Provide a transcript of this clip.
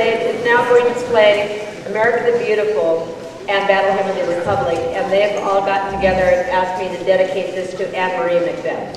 is now going to play America the Beautiful and Battle Hymn of the Republic, and they've all gotten together and asked me to dedicate this to Anne-Marie McBeth.